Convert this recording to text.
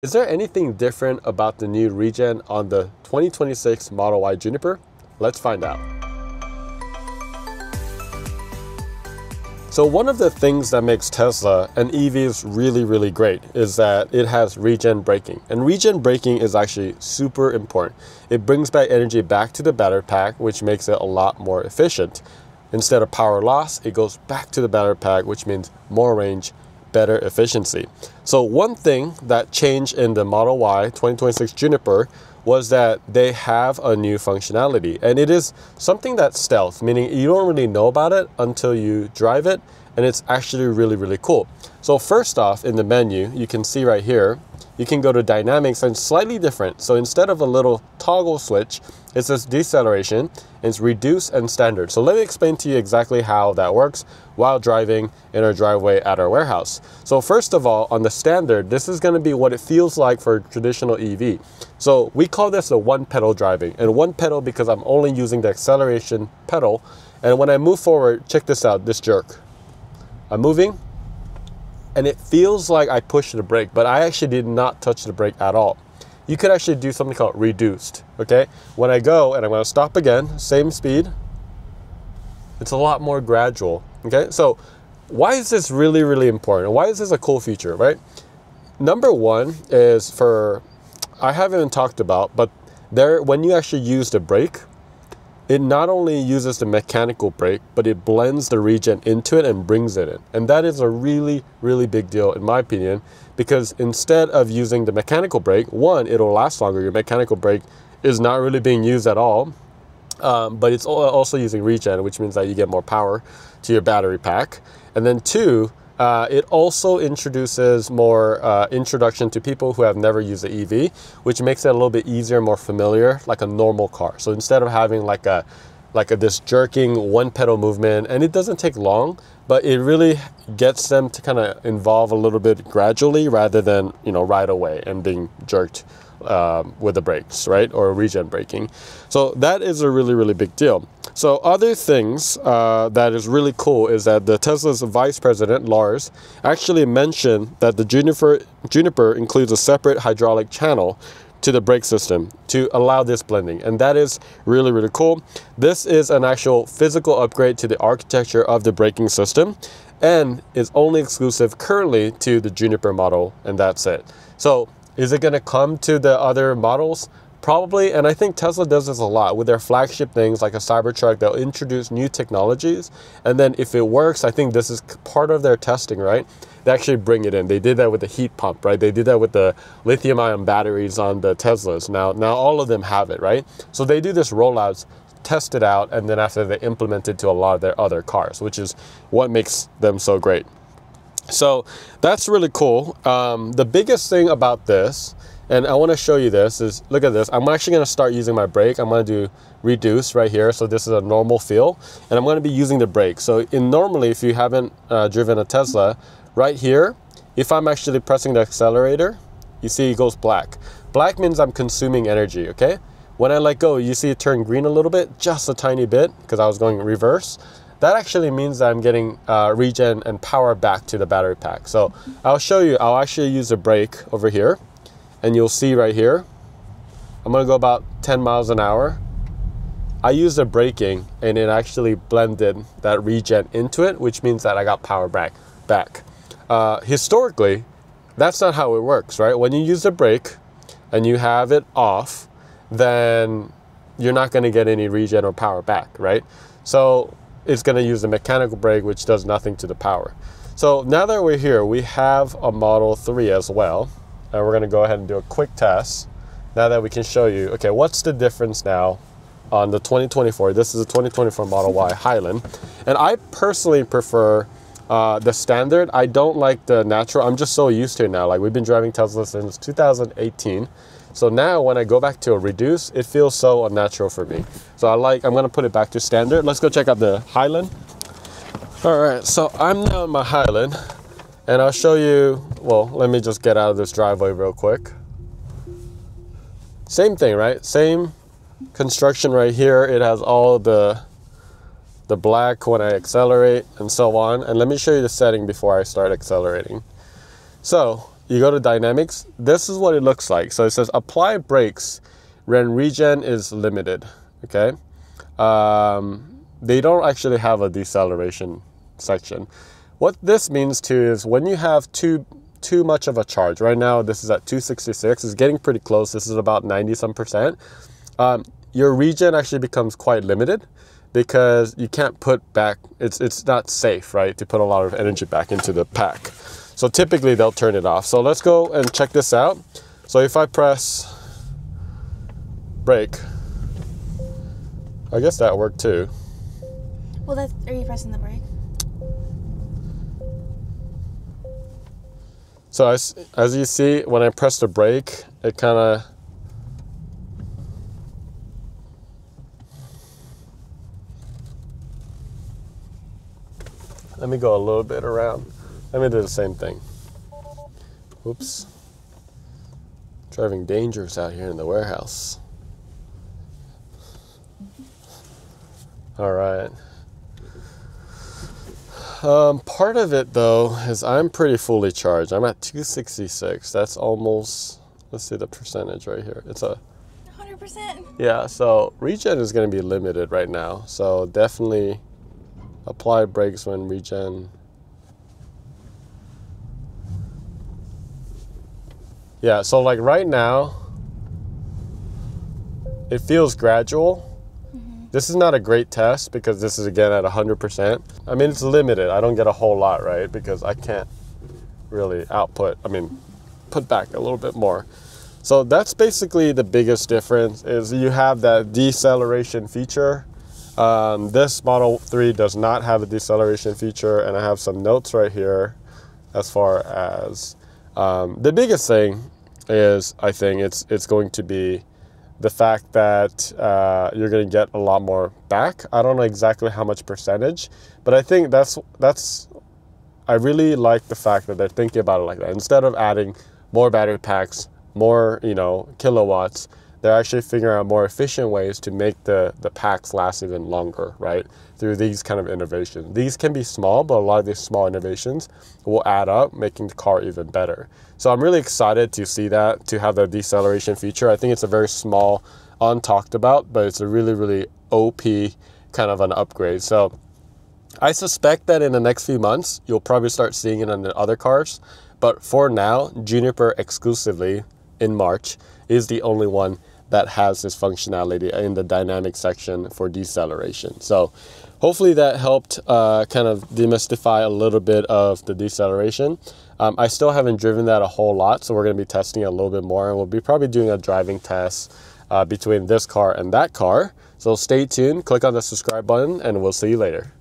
Is there anything different about the new Regen on the 2026 Model Y Juniper? Let's find out. So one of the things that makes Tesla and EVs really great is that it has regen braking. And regen braking is actually super important. It brings back energy back to the battery pack, which makes it a lot more efficient. Instead of power loss, it goes back to the battery pack, which means more range, better efficiency. So one thing that changed in the Model Y 2026 Juniper was that they have a new functionality, and it is something that's stealth, meaning you don't really know about it until you drive it, and it's actually really cool. So first off, in the menu, you can see right here, you can go to dynamics, and slightly different. So instead of a little toggle switch, it says deceleration, it's reduce and standard. So let me explain to you exactly how that works while driving in our driveway at our warehouse. So first of all, on the standard, this is gonna be what it feels like for a traditional EV. So we call this the one pedal driving, and one pedal because I'm only using the acceleration pedal. And when I move forward, check this out, this jerk. I'm moving, and it feels like I pushed the brake, but I actually did not touch the brake at all. You could actually do something called reduced, okay? When I go and I'm gonna stop again, same speed, it's a lot more gradual, okay? So why is this really important? Why is this a cool feature, right? Number one is for, I haven't even talked about, but there, when you actually use the brake, it not only uses the mechanical brake, but it blends the regen into it and brings it in. And that is a really big deal in my opinion, because instead of using the mechanical brake, one, it'll last longer. Your mechanical brake is not really being used at all, but it's also using regen, which means that you get more power to your battery pack. And then two, it also introduces more introduction to people who have never used an EV, which makes it a little bit easier, more familiar, like a normal car. So instead of having like a this jerking one pedal movement, and it doesn't take long, but it really gets them to kind of involve a little bit gradually rather than, you know, right away and being jerked with the brakes, right? Or regen braking. So that is a really big deal. So other things that is really cool is that the Tesla's vice president, Lars, actually mentioned that the Juniper includes a separate hydraulic channel to the brake system to allow this blending. And that is really cool. This is an actual physical upgrade to the architecture of the braking system, and is only exclusive currently to the Juniper model, and that's it. So is it gonna come to the other models? Probably, and I think Tesla does this a lot with their flagship things like a Cybertruck. They'll introduce new technologies, and then if it works, I think this is part of their testing, right? They actually bring it in. They did that with the heat pump, right? They did that with the lithium-ion batteries on the Teslas. Now all of them have it, right? So they do this rollouts, test it out, and then after they implement it to a lot of their other cars, which is what makes them so great. So that's really cool. The biggest thing about this, and I want to show you this, is look at this. I'm actually going to start using my brake. I'm going to do reduce right here. So this is a normal feel, and I'm going to be using the brake. So normally, if you haven't driven a Tesla, right here, if I'm actually pressing the accelerator, you see it goes black. Black means I'm consuming energy, okay? When I let go, you see it turn green a little bit, just a tiny bit, because I was going reverse. That actually means that I'm getting regen and power back to the battery pack. So I'll show you, I'll actually use a brake over here, and you'll see right here, I'm gonna go about 10 miles an hour. I used the braking, and it actually blended that regen into it, which means that I got power back. Historically, that's not how it works, right? When you use the brake and you have it off, then you're not gonna get any regen or power back, right? So it's gonna use the mechanical brake, which does nothing to the power. So now that we're here, we have a Model 3 as well. And we're gonna go ahead and do a quick test now that we can show you, okay, what's the difference now on the 2024? This is the 2024 Model Y Highland. And I personally prefer the standard. I don't like the natural. I'm just so used to it now. Like, we've been driving Tesla since 2018. So now when I go back to a reduce, it feels so unnatural for me. So I'm gonna put it back to standard. Let's go check out the Highland. All right, so I'm now in my Highland. And I'll show you, well, let me just get out of this driveway real quick. Same thing, right? Same construction right here. It has all the black when I accelerate and so on. And let me show you the setting before I start accelerating. So you go to dynamics, this is what it looks like. So it says apply brakes when regen is limited, okay? They don't actually have a deceleration section. What this means too is when you have too much of a charge, right now this is at 266, it's getting pretty close, this is about 90-some%. Your regen actually becomes quite limited because you can't put back, it's not safe, right, to put a lot of energy back into the pack. So typically they'll turn it off. So let's go and check this out. So if I press brake, I guess that worked too. Well, that's, are you pressing the brake? So as you see, when I press the brake, it kind of, let me go a little bit around. Let me do the same thing. Oops. Driving dangerous out here in the warehouse. All right. Part of it though is I'm pretty fully charged. I'm at 266. That's almost, let's see the percentage right here. It's a 100%. Yeah, so regen is going to be limited right now. So definitely apply brakes when regen. Yeah, so like right now, it feels gradual. Mm-hmm. This is not a great test because this is again at 100%. I mean, it's limited. I don't get a whole lot, right? Because I can't really output, I mean, put back a little bit more. So that's basically the biggest difference is you have that deceleration feature. This Model 3 does not have a deceleration feature, and I have some notes right here as far as the biggest thing is, I think it's going to be the fact that you're going to get a lot more back. I don't know exactly how much percentage, but I think that's I really like the fact that they're thinking about it like that. Instead of adding more battery packs, more, you know, kilowatts, they're actually figuring out more efficient ways to make the packs last even longer, right? Through these kind of innovations. These can be small, but a lot of these small innovations will add up, making the car even better. So I'm really excited to see that, to have the deceleration feature. I think it's a very small, untalked about, but it's a really, really OP kind of an upgrade. So I suspect that in the next few months, you'll probably start seeing it on the other cars. But for now, Juniper exclusively in March is the only one that has this functionality in the dynamic section for deceleration. So hopefully that helped kind of demystify a little bit of the deceleration. I still haven't driven that a whole lot, so we're going to be testing it a little bit more, and we'll be probably doing a driving test between this car and that car. So stay tuned, click on the subscribe button, and we'll see you later.